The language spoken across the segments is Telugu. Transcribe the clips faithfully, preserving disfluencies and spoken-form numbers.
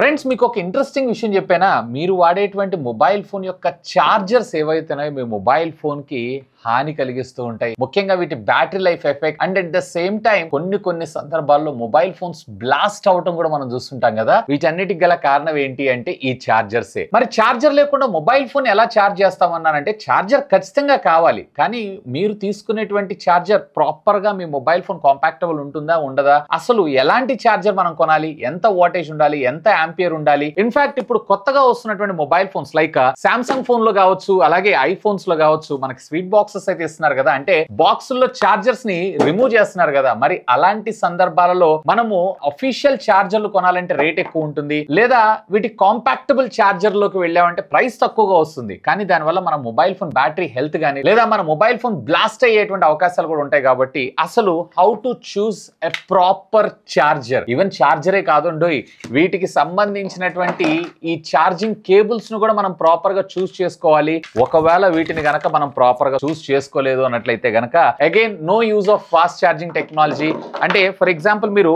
ఫ్రెండ్స్, మీకు ఒక ఇంట్రెస్టింగ్ విషయం చెప్పానా, మీరు వాడేటువంటి మొబైల్ ఫోన్ యొక్క ఛార్జర్స్ ఏవైతున్నాయో మీ మొబైల్ ఫోన్ కి హాని కలిగిస్తూ ఉంటాయి. ముఖ్యంగా వీటి battery life effect and at the same time కొన్ని కొన్ని సందర్భాల్లో మొబైల్ ఫోన్స్ బ్లాస్ట్ అవటం కూడా మనం చూస్తుంటాం కదా. వీటన్నిటికి గల కారణం ఏంటి అంటే ఈ ఛార్జర్సే. మరి ఛార్జర్ లేకుండా మొబైల్ ఫోన్ ఎలా ఛార్జ్ చేస్తామన్నానంటే ఛార్జర్ ఖచ్చితంగా కావాలి, కానీ మీరు తీసుకునేటువంటి ఛార్జర్ ప్రాపర్ గా మీ మొబైల్ ఫోన్ కాంపాక్టబుల్ ఉంటుందా ఉండదా, అసలు ఎలాంటి ఛార్జర్ మనం కొనాలి, ఎంత వాటేజ్ ఉండాలి, ఎంత ఆంపియర్ ఉండాలి. ఇన్ఫాక్ట్ ఇప్పుడు కొత్తగా వస్తున్నటువంటి mobile phones like Samsung phone లో కావచ్చు, అలాగే ఐఫోన్స్ లో కావచ్చు, మనకి స్వీట్ బాక్స్ అయితే ఇస్తున్నారు కదా, అంటే బాక్సుల్లో చార్జర్స్ ని రిమూవ్ చేస్తున్నారు కదా. మరి అలాంటి సందర్భాలలో మనము అఫీషియల్ చార్జర్లు కొనాలంటే రేట్ ఎక్కువ ఉంటుంది, లేదా వీటి కాంపాక్టబుల్ చార్జర్ లోకి వెళ్ళామంటే ప్రైస్ తక్కువగా వస్తుంది, కానీ దానివల్ల మన మొబైల్ ఫోన్ బ్యాటరీ హెల్త్ గానీ లేదా మన మొబైల్ ఫోన్ బ్లాస్ట్ అయ్యేటువంటి అవకాశాలు కూడా ఉంటాయి. కాబట్టి అసలు how to choose a proper charger, even చార్జరే కాదుండోయ్ వీటికి సంబంధించినటువంటి ఈ ఛార్జింగ్ కేబుల్స్ ను కూడా మనం ప్రాపర్ గా చూస్ చేసుకోవాలి. ఒకవేళ వీటిని గనక మనం ప్రాపర్ గా చేసుకోలేదు అన్నట్లయితే గనక again no use of fast charging technology. అంటే ఫర్ ఎగ్జాంపుల్ మీరు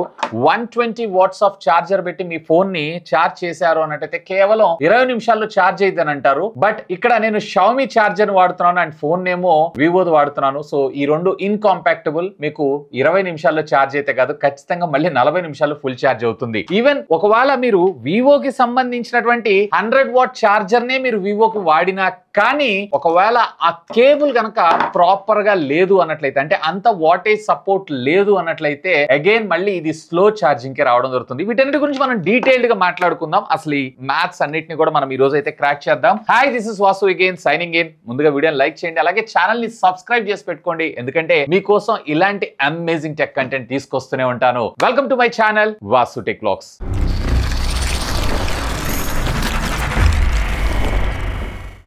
one twenty watts of charger పెట్టి మీ ఫోన్ ని చార్జ్ చేశారు అన్నట్టయితే కేవలం ఇరవై నిమిషాల్లో చార్జ్ అయిద్దని అంటారు. బట్ ఇక్కడ నేను షావమి చార్జర్ వాడుతున్నాను అండ్ ఫోన్ నేమో వివోది వాడుతున్నాను. సో ఈ రెండు ఇన్కాంపాక్టబుల్, మీకు ఇరవై నిమిషాల్లో ఛార్జ్ అయితే కాదు, ఖచ్చితంగా మళ్ళీ నలభై నిమిషాల్లో ఫుల్ ఛార్జ్ అవుతుంది. ఈవెన్ ఒకవేళ మీరు వివోకి సంబంధించినటువంటి హండ్రెడ్ వాట్ చార్జర్ నే మీరు వివోకి వాడినా కానీ ఒకవేళ ఆ కేబుల్ కనుక ప్రాపర్ గా లేదు అన్నట్లయితే, అంటే అంత వాటేజ్ సపోర్ట్ లేదు అన్నట్లయితే అగైన్ మళ్ళీ ఇది స్లో ఛార్జింగ్ కి రావడం జరుగుతుంది. వీటన్నిటి గురించి మనం డీటెయిల్డ్ గా మాట్లాడుకుందాం, అసలు ఈ మ్యాథ్స్ అన్నిటిని కూడా మనం ఈ రోజు అయితే క్రాక్ చేద్దాం. Hi, this is Vasu again signing in. ముందుగా వీడియోని లైక్ చేయండి, అలాగే ఛానల్ ని సబ్స్క్రైబ్ చేసి పెట్టుకోండి, ఎందుకంటే మీకోసం ఇలాంటి అమేజింగ్ టెక్ కంటెంట్ తీసుకొస్తూనే ఉంటాను. Welcome to my channel Vasu tech lakhs.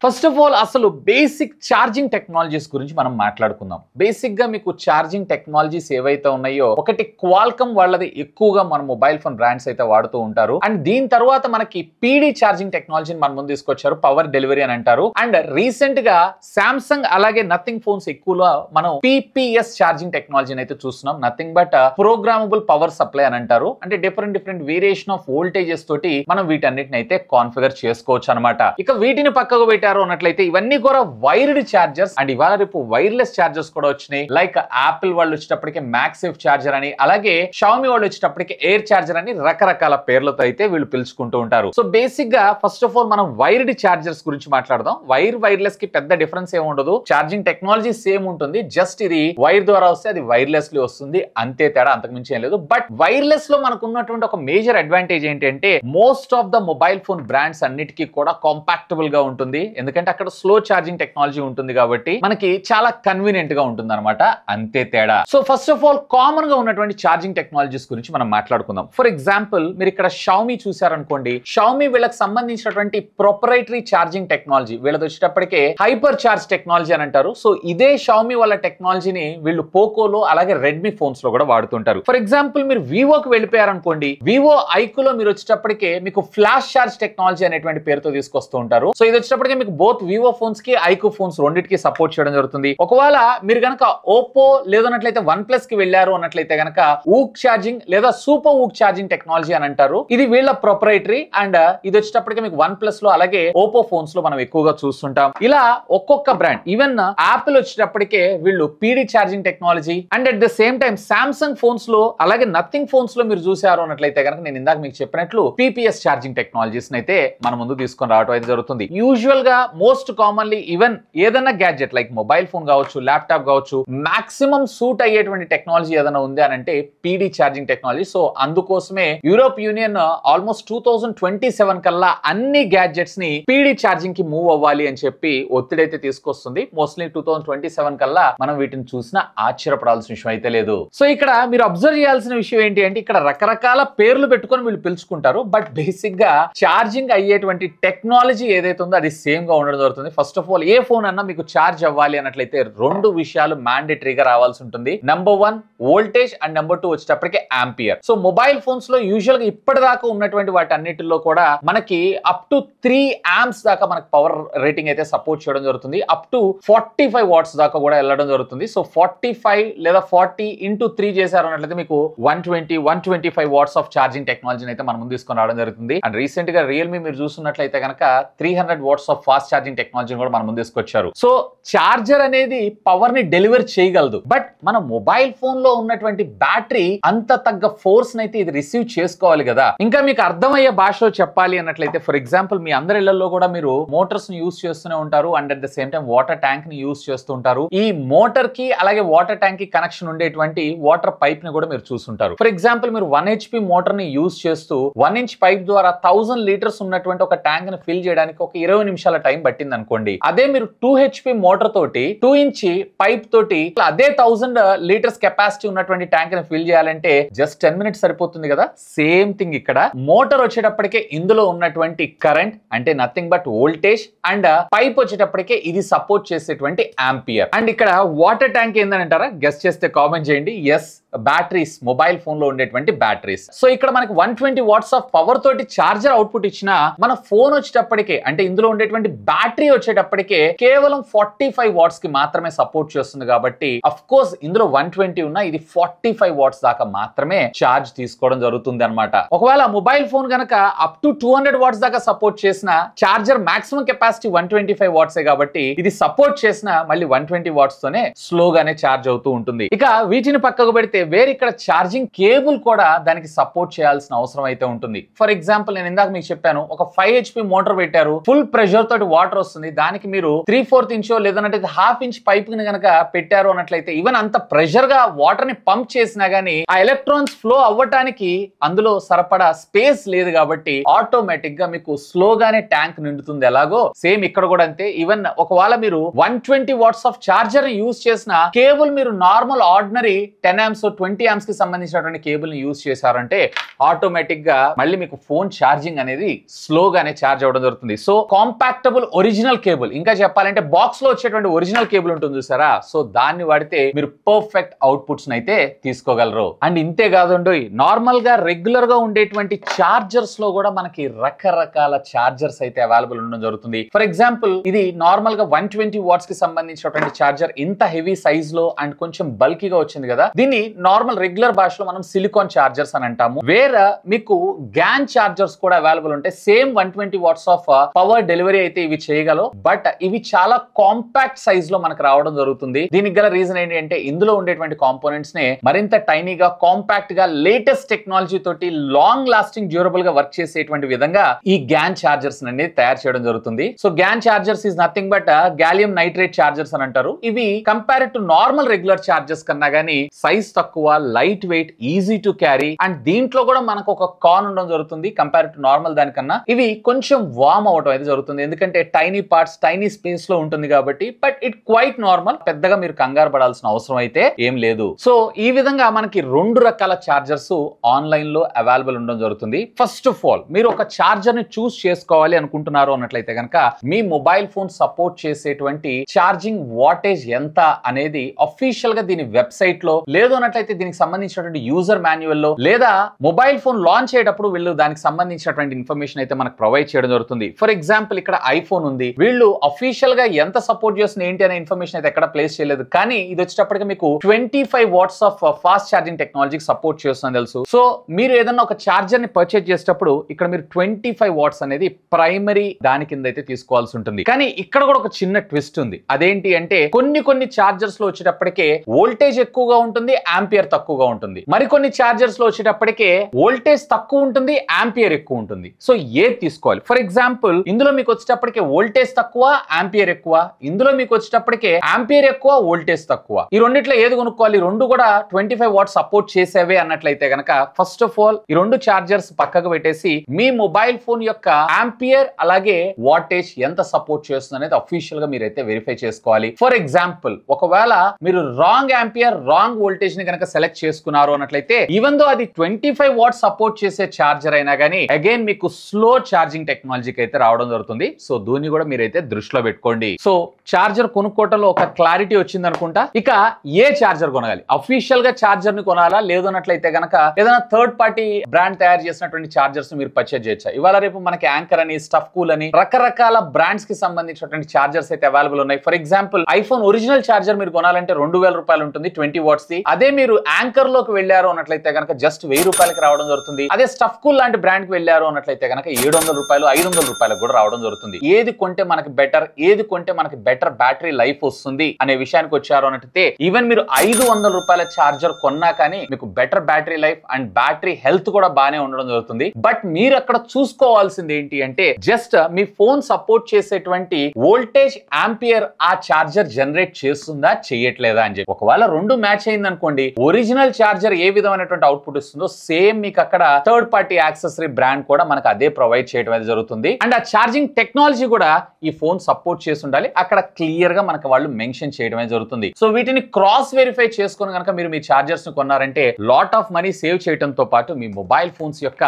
First of all అసలు బేసిక్ ఛార్జింగ్ టెక్నాలజీస్ గురించి మనం మాట్లాడుకుందాం. బేసిక్ గా మీకు ఛార్జింగ్ టెక్నాలజీస్ ఏవైతే ఉన్నాయో, ఒకటి క్వాల్కమ్ వాళ్ళది ఎక్కువగా మన మొబైల్ ఫోన్ బ్రాండ్స్ అయితే వాడుతూ ఉంటారు. అండ్ దీని తర్వాత మనకి పీడీ ఛార్జింగ్ టెక్నాలజీని మన ముందు తీసుకొచ్చారు, పవర్ డెలివరీ అని అంటారు. అండ్ రీసెంట్ గా సామ్సంగ్ అలాగే నథింగ్ ఫోన్స్ ఎక్కువగా మనం పీపీఎస్ ఛార్జింగ్ టెక్నాలజీని అయితే చూస్తున్నాం. Nothing but programmable power supply అని అంటారు, అంటే different different variation of voltages తోటి మనం వీటన్నిటిని అయితే కాన్ఫిగర్ చేసుకోవచ్చు అనమాట. ఇక వీటిని పక్కకు పెట్టారు అన్నట్లయితే ఇవన్నీ కూడా వైర్డ్ చార్జర్స్, అండ్ ఇవాళ రేపు వైర్లెస్ చార్జర్స్ కూడా వచ్చినాయి. లైక్ యాపిల్ వాళ్ళు వచ్చేటప్పటికి మ్యాగ్సేఫ్ చార్జర్ అని, అలాగే షావమి వాళ్ళు వచ్చేటప్పటికి ఎయిర్ చార్జర్ అని రకరకాల పేర్లతో అయితే వీళ్ళు పిలుచుకుంటూ ఉంటారు. సో బేసిక్ గా ఫస్ట్ ఆఫ్ ఆల్ మనం వైర్డ్ చార్జర్స్ గురించి మాట్లాడదాం. వైర్ వైర్లెస్ కి పెద్ద డిఫరెన్స్ ఏమి ఉండదు, చార్జింగ్ టెక్నాలజీ సేమ్ ఉంటుంది, జస్ట్ ఇది వైర్ ద్వారా వస్తే అది వైర్లెస్ లో వస్తుంది, అంతే తేడా, అంతకుమించి ఏం లేదు. బట్ వైర్లెస్ లో మనకు ఉన్నటువంటి ఒక మేజర్ అడ్వాంటేజ్ ఏంటంటే most of the mobile phone brands అన్నిటికీ కూడా కాంపాక్టబుల్ గా ఉంటుంది, ఎందుకంటే అక్కడ స్లో ఛార్జింగ్ టెక్నాలజీ ఉంటుంది కాబట్టి మనకి చాలా కన్వీనియంట్ గా ఉంటుంది అనమాట, అంతే తేడా. So first of all common గా ఉన్నటువంటి ఛార్జింగ్ టెక్నాలజీస్ గురించి మనం మాట్లాడుకుందాం. ఫర్ ఎగ్జాంపుల్ మీరు ఇక్కడ షావమి చూసారనుకోండి, షావమి వీళ్ళకి సంబంధించినటువంటి ప్రొప్రైటరీ ఛార్జింగ్ టెక్నాలజీ వీళ్ళది వచ్చేటప్పటికే హైపర్ ఛార్జ్ టెక్నాలజీ అని అంటారు. సో ఇదే షావమి వాళ్ళ టెక్నాలజీని వీళ్ళు పోకోలో అలాగే రెడ్మీ ఫోన్స్ లో కూడా వాడుతుంటారు. ఫర్ ఎగ్జాంపుల్ మీరు వివోకి వెళ్ళిపోయారనుకోండి, వివో ఐక్యూలో మీరు వచ్చేటప్పటికే మీకు ఫ్లాష్ ఛార్జ్ టెక్నాలజీ అనేటువంటి పేరుతో తీసుకొస్తూ ఉంటారు. సో ఇది వచ్చేటప్పటికే మీకు బోత్ వివో ఫోన్స్ కి ఐక్యూఓ ఫోన్స్ రెండింటికి సపోర్ట్ చేయడం జరుగుతుంది. ఒకవేళ మీరు గనక ఓపో లేదన్నట్లయితే వన్ ప్లస్ కి వెళ్ళారు అన్నట్లయితే గనక ఊక్ ఛార్జింగ్ లేదా సూపర్ ఊక్ ఛార్జింగ్ టెక్నాలజీ అని అంటారు, ఇది వీళ్ళ ప్రొప్రైటరీ. అండ్ ఇది వచ్చేటప్పటికి మీకు వన్ ప్లస్ లో అలాగే ఓపో ఫోన్స్ లో మనం ఎక్కువగా చూస్తుంటాం. ఇలా ఒక్కొక్క బ్రాండ్, ఈవెన్ యాపిల్ వచ్చేటప్పటికే వీళ్ళు PD charging technology, and at the same time Samsung phones లో అలాగే నథింగ్ ఫోన్స్ లో మీరు చూసారు అన్నట్లయితే గనక నేను ఇందాక మీకు చెప్పినట్లు పీపీఎస్ ఛార్జింగ్ టెక్నాలజీస్ అయితే మన ముందు తీసుకొని రావడం అయితే జరుగుతుంది. యూజువల్ గా మోస్ట్ కామన్లీ ఈవెన్ ఏదైనా గ్యాడ్జెట్ లైక్ మొబైల్ ఫోన్ కావచ్చు, ల్యాప్టాప్ కావచ్చు, మాక్సిమం సూట్ అయ్యేటువంటి టెక్నాలజీ ఏదైనా ఉంది అని అంటే పీడీ ఛార్జింగ్ టెక్నాలజీ. సో అందుకోసమే Europe union almost two thousand twenty seven కల్లా అన్ని గ్యాడ్జెట్స్ ని పీడీ ఛార్జింగ్ కి మూవ్ అవ్వాలి అని చెప్పి ఒత్తిడి అయితే తీసుకొస్తుంది. Mostly two thousand twenty seven కల్లా మనం వీటిని చూసినా ఆశ్చర్యపడాల్సిన విషయం అయితే లేదు. సో ఇక్కడ మీరు అబ్జర్వ్ చేయాల్సిన విషయం ఏంటి అంటే ఇక్కడ రకరకాల పేర్లు పెట్టుకొని వీళ్ళు పిలుచుకుంటారు, బట్ బేసిక్ గా ఛార్జింగ్ అయ్యేటువంటి టెక్నాలజీ ఏదైతే ఉందో అది సేమ్ గా ఉండడం జరుగుతుంది. First of all A phone అన్నా మీకు ఛార్జ్ అవ్వాలి అన్నట్లయితే రెండు విషయాలు మ్యాండేటరీగా రావాల్సి ఉంటుంది. Number one voltage and number two వచ్చేటప్పటికి ఆంపియర్. సో మొబైల్ ఫోన్స్ లో యూజువల్ గా ఇప్పటిదాకా ఉన్నటువంటి వాటి అన్నిటిలో కూడా మనకి అప్ టు త్రీ ఆంప్స్ దాకా మనకు పవర్ రేటింగ్ అయితే సపోర్ట్ చేయడం జరుగుతుంది. Up to forty five watts దాకా కూడా వెళ్ళడం జరుగుతుంది. సో ఫార్టీ ఫైవ్ లేదా ఫార్టీ ఇంటూ త్రీ చేశారు అన్నట్లయితే మీకు one twenty one twenty five watts of charging టెక్నాలజీని అయితే మనం ముందు తీసుకుని రావడం జరుగుతుంది. అండ్ రీసెంట్ గా రియల్మీ మీరు చూస్తున్నట్లయితే కనుక three hundred watts of fast charging టెక్నాలజీని కూడా మనం ముందు తీసుకొచ్చారు. సో ఛార్జర్ అనేది పవర్ ని డెలివర్ చేయగలదు, బట్ మన మొబైల్ ఫోన్ లో ఉన్నటువంటి బ్యాటరీ అంత తగ్గ ఫోర్స్ అయితే ఇది రిసీవ్ చేసుకోవాలి కదా. ఇంకా మీకు అర్థమయ్యే భాషలో చెప్పాలి అన్నట్లయితే ఫర్ ఎగ్జాంపుల్ మీ అందరి ఇళ్లలో కూడా మీరు మోటార్స్ ని యూజ్ చేస్తూనే ఉంటారు and at the same time water tank ని యూజ్ చేస్తూ ఉంటారు. ఈ మోటార్ కి అలాగే వాటర్ ట్యాంక్ కి కనెక్షన్ ఉండేటువంటి వాటర్ పైప్ ని కూడా మీరు చూస్తుంటారు. ఫర్ ఎగ్జాంపుల్ మీరు వన్ హెచ్పి మోటార్ ని యూజ్ చేస్తూ వన్ ఇంచ్ పైప్ ద్వారా థౌసండ్ లీటర్స్ ఉన్నటువంటి ఒక ట్యాంక్ ని ఫిల్ చేయడానికి ఒక ఇరవై నిమిషాల టైం పట్టింది అనుకోండి. అదే మీరు టూ హెచ్పి మోటార్ తోటి టూ ఇంచ్ పైప్ తోటి అదే థౌసండ్ లీటర్స్ కెపాసిటీ ఉన్నటువంటి ట్యాంక్ ని ఫిల్ చేయాలంటే జస్ట్ టెన్ మినిట్స్ సరిపోతుంది కదా. సేమ్ థింగ్ ఇక్కడ మోటార్ వచ్చేటప్పటికే ఇందులో ఉన్నటువంటి కరెంట్ అంటే nothing but voltage and pipe వచ్చేటప్పటికే ఇది సపోర్ట్ చేసేటువంటి ఆంపియర్. అండ్ ఇక్కడ వాటర్ ట్యాంక్ ఏందని అంటారా? గెస్ చేస్తే కామెంట్ చేయండి. ఎస్, బ్యాటరీస్, మొబైల్ ఫోన్ లో ఉండేటువంటి బ్యాటరీస్. సో ఇక్కడ మనకి one twenty watts of power తోటి చార్జర్ అవుట్పుట్ ఇచ్చిన మన ఫోన్ వచ్చేటప్పటికే అంటే ఇందులో ఉండేటువంటి బ్యాటరీ వచ్చేటప్పటికే కేవలం ఫార్టీ ఫైవ్ వాట్స్ కి మాత్రమే సపోర్ట్ చేస్తుంది. కాబట్టి అఫ్ కోర్స్ ఇందులో వన్ ట్వంటీ ఉన్నా ఇది ఫార్టీ ఫైవ్ వాట్స్ దాకా మాత్రమే ఛార్జ్ తీసుకోవడం జరుగుతుంది అనమాట. ఒకవేళ మొబైల్ ఫోన్ కనుక up to two hundred watts దాకా సపోర్ట్ చేసిన charger maximum capacity one twenty five వాట్సే కాబట్టి ఇది సపోర్ట్ చేసిన మళ్ళీ వన్ ట్వంటీ వాట్స్ తోనే స్లోగానే ఛార్జ్ అవుతూ ఉంటుంది. ఇక వీటిని పక్కకు పెడితే వేరే ఇక్కడ ఛార్జింగ్ కేబుల్ కూడా దానికి సపోర్ట్ చేయాల్సిన అవసరం అయితే ఉంటుంది. ఫర్ ఎగ్జాంపుల్ నేను ఇందాక మీకు చెప్పాను ఒక ఫైవ్ హెచ్పి మోటార్ పెట్టారు, ఫుల్ ప్రెషర్ తోటి వాటర్ వస్తుంది. దానికి మీరు త్రీ ఫోర్త్ ఇంచ్ లేదంటే హాఫ్ ఇంచ్ పైప్ ని కనుక పెట్టారు అన్నట్లయితే ఈవెన్ అంత ప్రెషర్ గా వాటర్ ని పంప్ చేసినా గానీ ఆ ఎలక్ట్రాన్స్ ఫ్లో అవ్వటానికి అందులో సరిపడా స్పేస్ లేదు. కాబట్టి ఆటోమేటిక్ గా మీకు స్లోగానే ట్యాంక్ నిండుతుంది. ఎలాగో సేమ్ ఇక్కడ కూడా అంతే. ఈవెన్ ఒకవేళ మీరు one twenty watts of charger use చేసిన కేబుల్ మీరు normal ordinary ten amps twenty amps కి సంబంధించినటువంటి కేబుల్ ని యూజ్ చేశారంటే ఆటోమేటిక్ గా మళ్ళీ మీకు ఫోన్ ఛార్జింగ్ అనేది స్లోగానే ఛార్జ్ అవ్వడం జరుగుతుంది. సో కాంపాక్టబుల్ ఒరిజినల్ కేబుల్, ఇంకా చెప్పాలంటే బాక్స్ లో వచ్చేటువంటి ఒరిజినల్ కేబుల్ ఉంటుంది చూసారా, సో దాన్ని వాడితే మీరు పర్ఫెక్ట్ అవుట్పుట్స్ అయితే తీసుకోగలరు. అండ్ ఇంతే కాదండి, నార్మల్ గా రెగ్యులర్ గా ఉండేటువంటి చార్జర్స్ లో కూడా మనకి రకరకాల చార్జర్స్ అయితే అవైలబుల్ ఉండడం జరుగుతుంది. ఫర్ ఎగ్జాంపుల్ ఇది నార్మల్ గా వన్ ట్వంటీ వాట్స్ కి సంబంధించినటువంటి చార్జర్ ఇంత హెవీ సైజ్ లో అండ్ కొంచెం బల్కీగా వచ్చింది కదా. దీన్ని నార్మల్ రెగ్యులర్ భాషలో మనం సిలికాన్ చార్జర్స్ అని అంటాము. వేరే మీకు గాన్ చార్జర్స్ కూడా అవైలబుల్ ఉంటాయి. Same one twenty watts of power delivery అయితే ఇవి చేయగలవు, బట్ ఇవి చాలా కాంపాక్ట్ సైజ్ లో మనకు రావడం జరుగుతుంది. దీనికి గల రీజన్ ఏంటంటే ఇందులో ఉండేటువంటి కాంపోనెంట్స్ నే మరింత టైనీగా కాంపాక్ట్ గా లేటెస్ట్ టెక్నాలజీ తోటి లాంగ్ లాస్టింగ్ డ్యూరబుల్ గా వర్క్ చేసేటువంటి విధంగా ఈ గాన్ చార్జర్స్ అనేది తయారు చేయడం జరుగుతుంది. So GaN chargers is nothing but gallium nitrate chargers అని అంటారు. ఇవి compared to normal regular chargers కన్నా గానీ సైజ్ తక్కువ, light weight, easy to carry. And దీంట్లో కూడా మనకు ఒక కాన్ ఉండడం జరుగుతుంది కంపేర్ టు నార్మల్ దానికన్నా. ఇవి కొంచెం వార్మ్ అవటం అయితే జరుగుతుంది ఎందుకంటే టైనీ పార్ట్స్ టైనీ స్పేస్ లో ఉంటుంది కాబట్టి, బట్ ఇట్ క్వైట్ నార్మల్. పెద్దగా మీరు కంగారు పడాల్సిన అవసరం అయితే ఏం లేదు. సో ఈ విధంగా మనకి రెండు రకాల చార్జర్స్ ఆన్లైన్ లో అవైలబుల్ ఉండడం జరుగుతుంది. ఫస్ట్ ఆఫ్ ఆల్ మీరు ఒక చార్జర్ ని చూస్ చేసుకోవాలి అనుకుంటున్నారు అన్నట్లయితే కనుక మీ మొబైల్ ఫోన్ సపోర్ట్ చేసేటువంటి చార్జింగ్ వాటేజ్ ఎంత అనేది అఫీషియల్ గా దీని వెబ్సైట్ లో లేదు అన్నట్లయితే దీనికి సంబంధించినటువంటి యూజర్ మాన్యువల్ లో లేదా మొబైల్ ఫోన్ లాంచ్ అయ్యేటప్పుడు వీళ్ళు దానికి సంబంధించినటువంటి ఇన్ఫర్మేషన్ అయితే మనకు ప్రొవైడ్ చేయడం జరుగుతుంది. ఫర్ ఎగ్జాంపుల్ ఇక్కడ ఐఫోన్ ఉంది, వీళ్ళు అఫీషియల్ గా ఎంత సపోర్ట్ చేస్తుంది ఏంటి అనే ఇన్ఫర్మేషన్ అయితే ఎక్కడ ప్లేస్ చేయలేదు. కానీ ఇది వచ్చేటప్పటికి మీకు twenty five watts of fast charging టెక్నాలజీకి సపోర్ట్ చేస్తుందని తెలుసు. సో మీరు ఏదన్నా ఒక చార్జర్ ని పర్చేజ్ చేసేటప్పుడు ఇక్కడ మీరు ట్వంటీ ఫైవ్ వాట్స్ అనేది ప్రైమరీ దాని కింద అయితే తీసుకోవాల్సి ఉంటుంది. కానీ ఇక్కడ కూడా ఒక చిన్న ట్విస్ట్ ఉంది. అదేంటి అంటే కొన్ని కొన్ని చార్జర్స్ లో వచ్చేటప్పటికే వోల్టేజ్ ఎక్కువగా ఉంటుంది, ఆంపియర్ తక్కువగా ఉంటుంది. మరికొన్ని చార్జర్స్ లో వచ్చేటప్పటికే వోల్టేజ్ తక్కువ ఉంటుంది, ఆంపియర్ ఎక్కువ ఉంటుంది. సో ఏది తీసుకోవాలి? ఫర్ ఎగ్జాంపుల్ ఇందులో మీకు వచ్చేటప్పటికే వోల్టేజ్ తక్కువ, ఆంపియర్ ఎక్కువ. ఇందులో మీకు వచ్చేటప్పటికే ఆంపియర్ ఎక్కువ, వోల్టేజ్ తక్కువ. ఈ రెండిట్లో ఏది కొనుక్కోవాలి? రెండు కూడా ట్వంటీ ఫైవ్ వాట్ సపోర్ట్ చేసేవే అన్నట్లయితే గనక ఫస్ట్ ఆఫ్ ఆల్ ఈ రెండు చార్జర్స్ పక్కకు పెట్టేసి మీ మొబైల్ ఫోన్ యొక్క ఆంపియర్ అలాగే వాటేజ్ ఎంత సపోర్ట్ చేస్తుంది అనేది అఫీషియల్ గా మీరైతే వెరిఫై చేసుకోవాలి. ఫర్ ఎగ్జాంపుల్ ఒకవేళ మీరు రాంగ్ ఆంపియర్ రాంగ్ వోల్టేజ్ ని గనక సెలెక్ట్ చేసుకున్నారు అన్నట్లయితే ఈవెన్ దో అది ట్వంటీ ఫైవ్ వాట్ సపోర్ట్ చేసే చార్జర్ అయినా కానీ అగైన్ మీకు స్లో ఛార్జింగ్ టెక్నాలజీకి అయితే రావడం జరుగుతుంది. సో దీన్ని కూడా మీరైతే దృష్టిలో పెట్టుకోండి. సో చార్జర్ కొనుక్కోవటంలో ఒక క్లారిటీ వచ్చింది అనుకుంటా. ఇక ఏ చార్జర్ కొనాలి, అఫీషియల్ గా చార్జర్ ని కొనాలా లేదన్నట్లయితే గనక ఏదైనా థర్డ్ పార్టీ బ్రాండ్ తయారు చేసినటువంటి చార్జర్స్ మీరు పర్చేజ్ చేయొచ్చు. ఇవాళ రేపు మనకి యాంకర్ అని స్టఫ్ కూల్ అని రకరకాల బ్రాండ్స్ కి సంబంధించినటువంటి చార్జర్స్ అయితే అవైలబుల్ ఉన్నాయి. For example iPhone original charger మీరు కొనాలంటే రెండు వేల రూపాయలు ఉంటుంది, ట్వంటీ వాట్స్ ది. అదే మీరు యాంకర్ లోకి వెళ్ళారు అన్నట్లయితే కనుక జస్ట్ వెయ్యి రూపాయలకి రావడం జరుగుతుంది. అదే స్టఫ్ కూల్ లాంటి బ్రాండ్ కి వెళ్ళారు అన్నట్లయితే కనుక ఏడు వందల రూపాయలు ఐదు వందల రూపాయలకు కూడా రావడం జరుగుతుంది. ఏది కొంటే మనకి బెటర్, ఏది కొంటే మనకి బెటర్ బ్యాటరీ లైఫ్ వస్తుంది అనే విషయానికి వచ్చారు అన్నట్లయితే ఈవెన్ మీరు ఐదు వందల రూపాయల చార్జర్ కొన్నా కానీ మీకు better battery life and battery health కూడా బానే ఉండడం జరుగుతుంది. బట్ మీరు అక్కడ చూసుకోవాల్సింది ఏంటి అంటే జస్ట్ మీ ఫోన్ సపోర్ట్ చేసేటువంటి వోల్టేజ్ ఆంపియర్ ఆ చార్జర్ జనరేట్ చేస్తుందా చేయట్లేదా అని చెప్పి. ఒకవేళ రెండు మ్యాచ్ అయింది అనుకోండి, ఒరిజినల్ చార్జర్ ఏ విధమైనటువంటి అవుట్పుట్ ఇస్తుందో సేమ్ మీకు అక్కడ థర్డ్ పార్టీ యాక్సెసరీ బ్రాండ్ కూడా మనకు అదే ప్రొవైడ్ చేయడం అనేది జరుగుతుంది. అండ్ ఆ చార్జింగ్ టెక్నాలజీ కూడా ఈ ఫోన్ సపోర్ట్ చేసి ఉండాలి, అక్కడ క్లియర్ గా మనకు వాళ్ళు మెన్షన్ చేయడమే జరుగుతుంది. సో వీటిని క్రాస్ వెరిఫై చేసుకుని కనుక మీరు మీ చార్జర్స్ ను కొన్నారంటే లాట్ ఆఫ్ మనీ సేవ్ చేయడంతో పాటు మీ మొబైల్ ఫోన్స్ యొక్క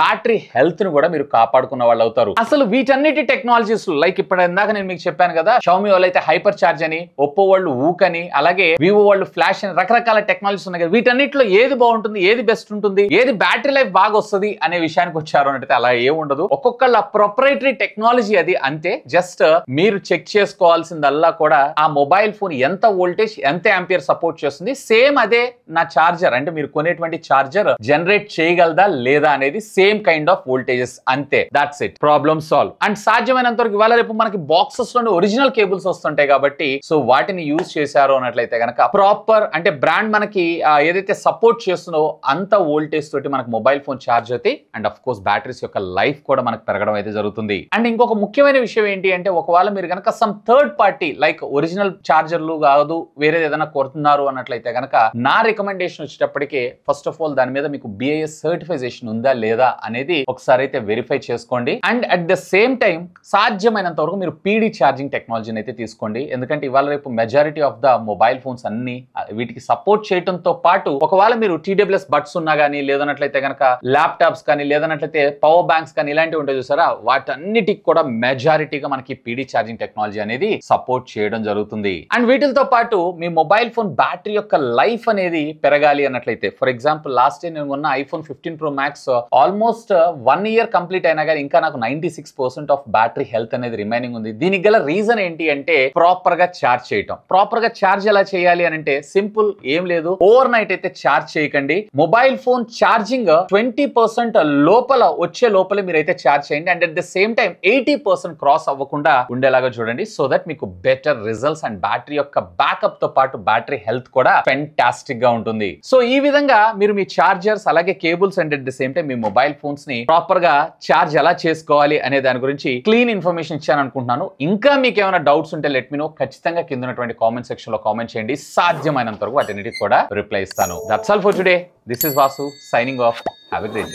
బ్యాటరీ హెల్త్ ను కూడా మీరు కాపాడుకున్న వాళ్ళు అవుతారు. అసలు వీటన్నిటి టెక్నాలజీస్ లైక్ ఇప్పుడు ఇందాక నేను మీకు చెప్పాను కదా, షామి వాళ్ళు అయితే హైపర్ చార్జ్ అని, ఒప్పో వాళ్ళు ఊక్ అని, అలాగే వివో వాళ్ళు ఫ్లాష్ అని రకరకాల టెక్నాలజీస్ ఉన్నాయి కదా, వీటన్నిటిలో ఏది బాగుంటుంది, ఏది బెస్ట్ ఉంటుంది, ఏది బ్యాటరీ లైఫ్ బాగా వస్తుంది అనే విషయానికి వచ్చారు అంటే అలా ఏముండదు. ఒక్కొక్కళ్ళ ప్రొప్రైటరీ టెక్నాలజీ అది, అంతే. జస్ట్ మీరు చెక్ చేసుకోవాల్సిందల్లా కూడా ఆ మొబైల్ ఫోన్ ఎంత వోల్టేజ్ ఎంత ఆంపియర్ సపోర్ట్ చేస్తుంది, సేమ్ అదే నా చార్జర్ అంటే మీరు కొనేటువంటి చార్జర్ జనరేట్ చేయగలదా లేదా అనేది సేమ్ కైండ్ ఆఫ్ వోల్టేజెస్, అంతే. That's it, problem solve. And సాధ్యమైనంత వరకు ఇవాళ రేపు మనకి బాక్సెస్ లోనే ఒరిజినల్ కేబుల్స్ వస్తుంటాయి కాబట్టి సో వాటిని యూజ్ చేశారు అన్నట్లయితే కనుక ప్రాపర్ అంటే బ్రాండ్ మనకి ఏదైతే సపోర్ట్ చేస్తుందో అంత వోల్టేజ్ తోటి మనకు మొబైల్ ఫోన్ చార్జ్ అయితే అండ్ ఆఫ్ కోర్స్ బ్యాటరీస్ యొక్క లైఫ్ కూడా మనకు పెరగడం అయితే జరుగుతుంది. అండ్ ఇంకొక ముఖ్యమైన విషయం ఏంటి అంటే ఒకవేళ మీరు కనుక some third party like original చార్జర్లు కాదు వేరే ఏదైనా కొడుతున్నారు అన్నట్లయితే కనుక నా రికమెండేషన్ వచ్చేటప్పటికే ఫస్ట్ ఆఫ్ ఆల్ దాని మీద మీకు బిఐఎస్ సర్టిఫికేషన్ ఉందా లేదా అనేది ఒకసారి అయితే వెరిఫై చేసుకోండి. And at the same time సాధ్యమైనంత వరకు మీరు పీడీ ఛార్జింగ్ టెక్నాలజీని అయితే తీసుకోండి. ఎందుకంటే ఇవాళ రేపు majority of the mobile phones అన్ని వీటికి సపోర్ట్ చేయడంతో పాటు ఒకవేళ మీరు టీడబ్ల్యూఎస్ బడ్స్ ఉన్నా కానీ లేదన్నట్లయితే కనుక ల్యాప్టాప్స్ కానీ లేదన్నట్లయితే పవర్ బ్యాంక్స్ కానీ ఇలాంటివి ఉంటాయి చూసారా, వాటన్నిటికి కూడా మెజారిటీగా మనకి పీడీ ఛార్జింగ్ టెక్నాలజీ అనేది సపోర్ట్ చేయడం జరుగుతుంది. అండ్ వీటితో పాటు మీ మొబైల్ ఫోన్ బ్యాటరీ యొక్క లైఫ్ అనేది పెరగాలి అన్నట్లయితే ఫర్ ఎగ్జాంపుల్ లాస్ట్ ఇయర్ నేను ఉన్న iPhone fifteen pro max almost one year complete అయినా కానీ ఇంకా నాకు ninety six percent of battery health అనేది రిమైనింగ్ ఉంది. దీనికి గల రీజన్ ఏంటి అంటే ప్రాపర్ గా చార్జ్ చేయటం. ప్రాపర్ గా చార్జ్ ఎలా చేయాలి అని అంటే సింపుల్, ఏం లేదు, ఓవర్ నైట్ అయితే చార్జ్ చేయకండి. Mobile phone charging twenty percent లోపల వచ్చే లోపల మీరైతే చార్జ్ చేయండి. And at the same time eighty percent cross అవ్వకుండా ఉండేలాగా చూడండి, సో దట్ మీకు బెటర్ రిజల్ట్స్ అండ్ బ్యాటరీ యొక్క బ్యాకప్ తో పాటు బ్యాటరీ హెల్త్ కూడా ఫెంటాస్టిక్ గా ఉంటుంది. సో ఈ విధంగా మీరు మీ చార్జర్స్ అలాగే cables and at the same time మీ మొబైల్ ఫోన్స్ ని ప్రాపర్ గా చార్జ్ ఎలా చేసుకోవాలి అనే దాని గురించి క్లీన్ ఇన్ఫర్మేషన్ ఇచ్చాను అనుకుంటున్నాను. ఇంకా మీకు ఏమైనా డౌట్స్ ఉంటే లెట్ మీ నో, ఖచ్చితంగా కింద ఉన్నటువంటి కామెంట్ సెక్షన్ లో కామెంట్ చేయండి. సాధ్యమైనంత వరకు వాటిన్నిటికి కూడా రిప్లై ఇస్తాను. That's all for today. This is Vasu signing off. Have a great day.